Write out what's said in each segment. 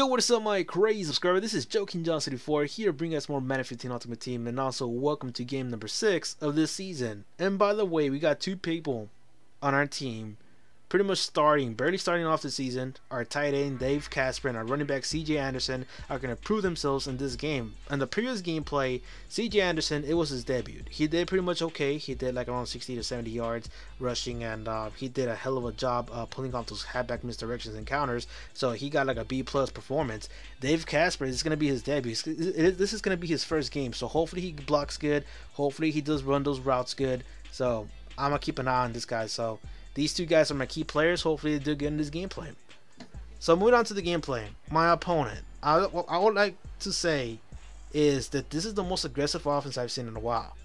Yo, what is up my crazy subscriber? This is Joking John City4 here, bringing us more Madden 15 Ultimate Team, and also welcome to game number 6 of this season. And by the way, we got two people on our team pretty much barely starting off the season. Our tight end Dave Casper and our running back CJ Anderson are going to prove themselves in this game. In the previous gameplay, CJ Anderson, it was his debut. He did pretty much okay. He did like around 60 to 70 yards rushing, and he did a hell of a job pulling off those halfback misdirections and counters, so he got like a B+ performance. Dave Casper, this is going to be his debut. This is going to be his first game, so hopefully he blocks good. Hopefully he does run those routes good. So I'm going to keep an eye on this guy. So these two guys are my key players. Hopefully they do good in this gameplay. So moving on to the gameplay. My opponent, what I would like to say is that this is the most aggressive offense I've seen in a while.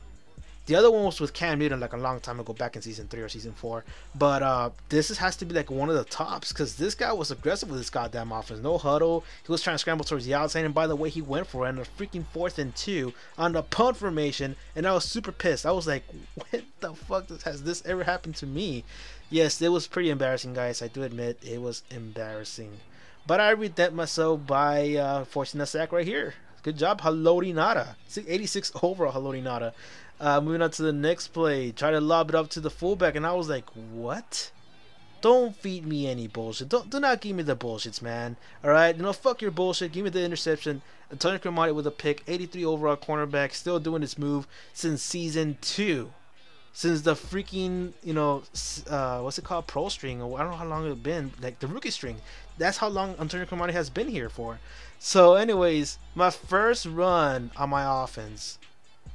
The other one was with Cam Newton like a long time ago, back in season 3 or season 4. But this has to be like one of the tops, because this guy was aggressive with this goddamn offense. No huddle. He was trying to scramble towards the outside. And by the way, he went for it on a freaking 4th and 2 on the punt formation. And I was super pissed. I was like, what the fuck? Has this ever happened to me? Yes, it was pretty embarrassing, guys. I do admit it was embarrassing. But I redeemed myself by forcing a sack right here. Good job, Haloti Ngata. 86 overall, Haloti Ngata. Moving on to the next play. Try to lob it up to the fullback, and I was like, what? Don't feed me any bullshit. Do not give me the bullshits, man. Alright, you know, fuck your bullshit. Give me the interception. Antonio Cromartie with a pick. 83 overall cornerback. Still doing this move since season 2. Since the freaking, you know, what's it called? Pro string. Or I don't know how long it's been. Like, the rookie string. That's how long Antonio Cromartie has been here for. So, anyways, my first run on my offense.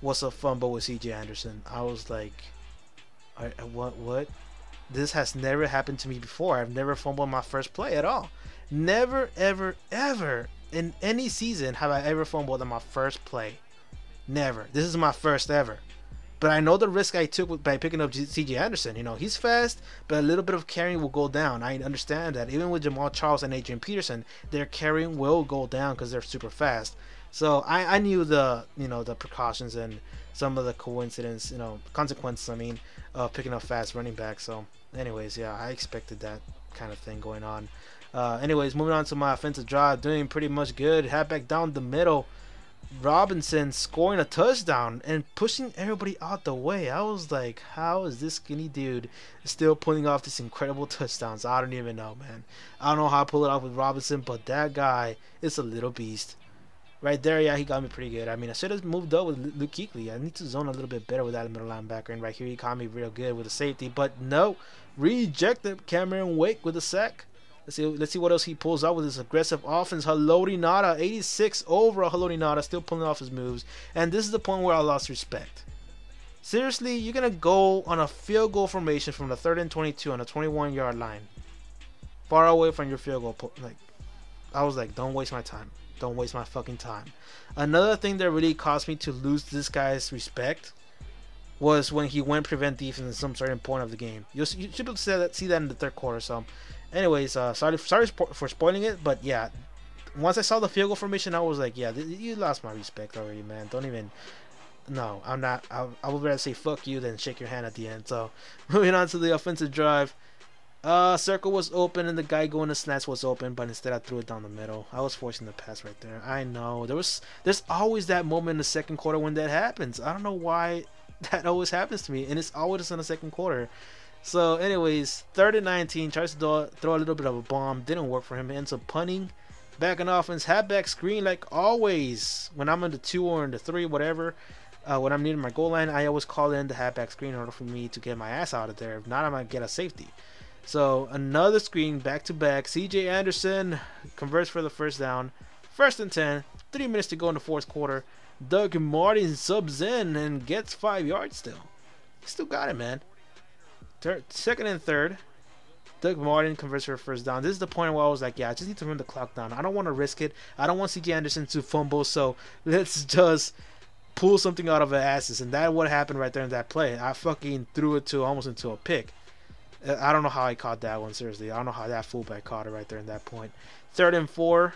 What's a fumble with CJ Anderson? I was like, what? This has never happened to me before. I've never fumbled my first play at all. Never, ever, ever in any season have I ever fumbled on my first play. Never. This is my first ever. But I know the risk I took by picking up CJ Anderson. You know, he's fast, but a little bit of carrying will go down. I understand that. Even with Jamal Charles and Adrian Peterson, their carrying will go down because they're super fast. So I knew the, you know, the precautions and some of the coincidence, you know, consequences, I mean, of picking up fast running back. So anyways, yeah, I expected that kind of thing going on. Anyways, moving on to my offensive drive, doing pretty much good. Halfback down the middle. Robinson scoring a touchdown and pushing everybody out the way. I was like, how is this skinny dude still pulling off these incredible touchdowns? I don't even know, man. I don't know how I pull it off with Robinson, but that guy is a little beast. Right there, yeah, he got me pretty good. I mean, I should have moved up with Luke Kuechly. I need to zone a little bit better with that middle linebacker. And right here, he caught me real good with a safety. But no, rejected Cameron Wake with a sack. Let's see what else he pulls out with his aggressive offense. Haloti Ngata, 86 overall. Haloti Ngata still pulling off his moves. And this is the point where I lost respect. Seriously, you're going to go on a field goal formation from the 3rd and 22 on the 21-yard line. Far away from your field goal. Like, I was like, don't waste my time. Don't waste my fucking time. Another thing that really caused me to lose this guy's respect was when he went prevent defense at some certain point of the game. You should see that in the 3rd quarter. So, anyways, sorry for spoiling it, but yeah, once I saw the field goal formation, I was like, yeah, you lost my respect already, man. Don't even. No, I'm not. I would rather say fuck you than shake your hand at the end. So, moving on to the offensive drive. Circle was open and the guy going to snatch was open, but instead I threw it down the middle. I was forcing the pass right there. I know there's always that moment in the 2nd quarter when that happens. I don't know why that always happens to me, and it's always in the 2nd quarter. So anyways, 3rd and 19, tries to throw a little bit of a bomb. Didn't work for him. Ends up punting. Back in offense, halfback screen like always. When I'm in the 2 or in the 3, whatever. When I'm near my goal line, I always call in the halfback screen in order for me to get my ass out of there. If not, I might get a safety. So another screen back to back. CJ Anderson converts for the first down. 1st and 10. 3 minutes to go in the 4th quarter. Doug Martin subs in and gets 5 yards still. Still got it, man. 2nd and 3rd. Doug Martin converts for a first down. This is the point where I was like, yeah, I just need to run the clock down. I don't want to risk it. I don't want CJ Anderson to fumble, so let's just pull something out of our asses. And that what happened right there in that play. I fucking threw it to almost into a pick. I don't know how I caught that one, seriously. I don't know how that fullback caught it right there in that point. 3rd and 4.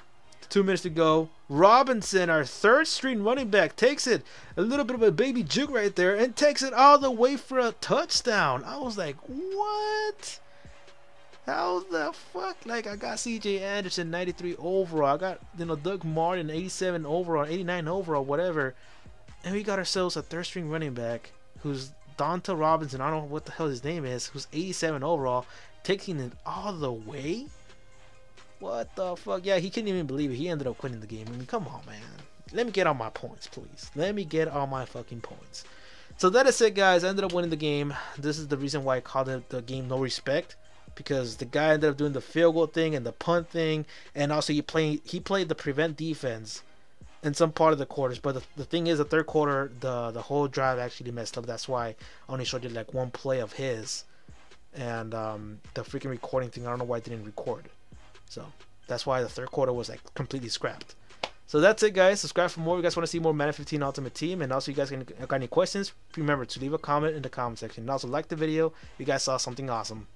2 minutes to go. Robinson, our 3rd string running back, takes it. A little bit of a baby juke right there and takes it all the way for a touchdown. I was like, what? How the fuck? Like, I got CJ Anderson 93 overall. I got, you know, Doug Martin 87 overall, 89 overall, whatever. And we got ourselves a third string running back who's Donta Robinson. I don't know what the hell his name is. Who's 87 overall, taking it all the way. What the fuck? Yeah, he couldn't even believe it. He ended up quitting the game. I mean, come on, man. Let me get all my points, please. Let me get all my fucking points. So that is it, guys. I ended up winning the game. This is the reason why I called it the game no respect, because the guy ended up doing the field goal thing and the punt thing, and also he played the prevent defense in some part of the quarters. But the thing is, the third quarter, the whole drive actually messed up. That's why I only showed you like one play of his, and the freaking recording thing. I don't know why it didn't record. So that's why the third quarter was like completely scrapped. So that's it, guys. Subscribe for more if you guys want to see more Madden 15 Ultimate Team. And also, you guys got any questions, remember to leave a comment in the comment section. And also, like the video if you guys saw something awesome.